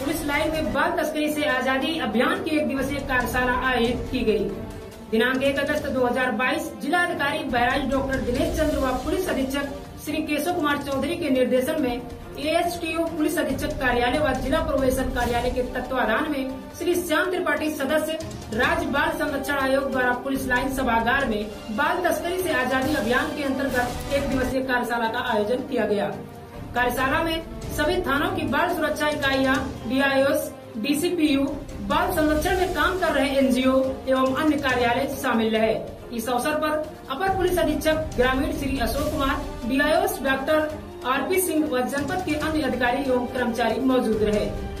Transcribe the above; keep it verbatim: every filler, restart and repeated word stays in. Police line में बाल तस्करी से आजादी अभियान की एक दिवसीय कार्यशाला आयोजित की गई। दिनांक एक अगस्त दो हजार बाईस जिलाधिकारी बहराइच डॉक्टर दिनेश चंद्र व पुलिस अधीक्षक श्री केशव कुमार चौधरी के निर्देशन में एएसटीओ पुलिस अधीक्षक कार्यालय व जिला प्रोबेशन कार्यालय के तत्वाधान में श्री श्याम त्रिपाठी सदस्य राज्य बाल संरक्षण आयोग द्वारा पुलिस लाइन सभागार में बाल तस्करी से आजादी अभियान के अंतर्गत एक दिवसीय कार्यशाला का आयोजन किया गया। कार्यशाला में सभी थानों की बाल सुरक्षा इकाइयां, डीआईओएस, डीसीपीयू, बाल संरक्षण में काम कर रहे एनजीओ एवं अन्य कार्यालय शामिल रहे। इस अवसर पर अपर पुलिस अधीक्षक ग्रामीण Shri Ashok Kumar, DIOS doctor RP Singh व जनपद के अन्य अधिकारी एवं कर्मचारी मौजूद रहे।